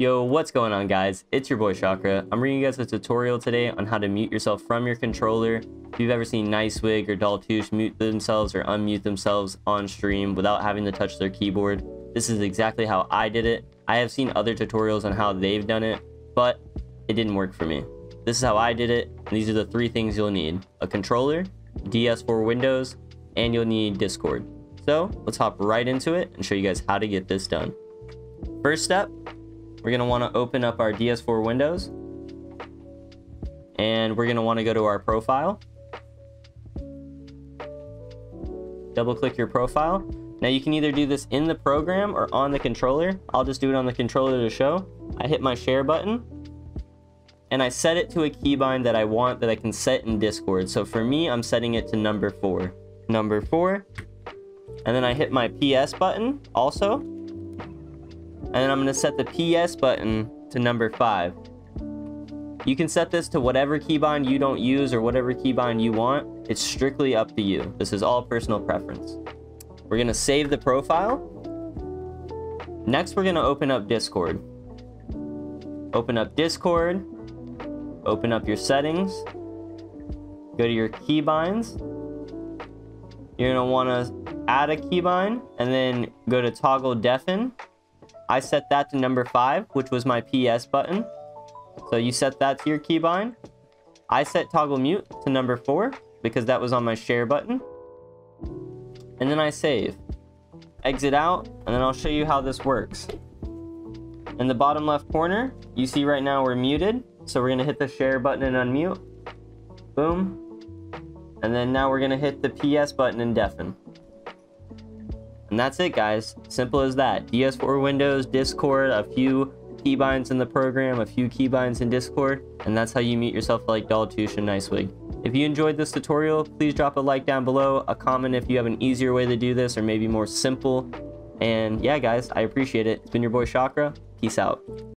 Yo, what's going on, guys? It's your boy Shockruh. I'm bringing you guys a tutorial today on how to mute yourself from your controller. If you've ever seen Nicewigg or Daltoosh mute themselves or unmute themselves on stream without having to touch their keyboard, this is exactly how I did it. I have seen other tutorials on how they've done it, but it didn't work for me. This is how I did it, and these are the three things you'll need: a controller, DS4 Windows, and you'll need Discord. So let's hop right into it and show you guys how to get this done. First step, we're going to want to open up our DS4 Windows, and we're going to want to go to our profile. Double click your profile. Now you can either do this in the program or on the controller. I'll just do it on the controller to show. I hit my share button and I set it to a keybind that I want, that I can set in Discord. So for me, I'm setting it to number four. And then I hit my PS button also. And then I'm going to set the PS button to number 5. You can set this to whatever keybind you don't use or whatever keybind you want. It's strictly up to you. This is all personal preference. We're going to save the profile. Next, we're going to open up Discord. Open up Discord. Open up your settings. Go to your keybinds. You're going to want to add a keybind and then go to toggle deafen. I set that to number 5, which was my PS button. So you set that to your keybind. I set toggle mute to number 4 because that was on my share button. And then I save. Exit out, and then I'll show you how this works. In the bottom left corner, you see right now we're muted. So we're gonna hit the share button and unmute. Boom. And then now we're gonna hit the PS button and deafen. And that's it, guys. Simple as that. DS4 Windows, Discord, a few keybinds in the program, a few keybinds in Discord, and that's how you mute yourself like Daltoosh and Nicewigg. If you enjoyed this tutorial, please drop a like down below, a comment if you have an easier way to do this or maybe more simple. And yeah, guys, I appreciate it. It's been your boy Shockruh. Peace out.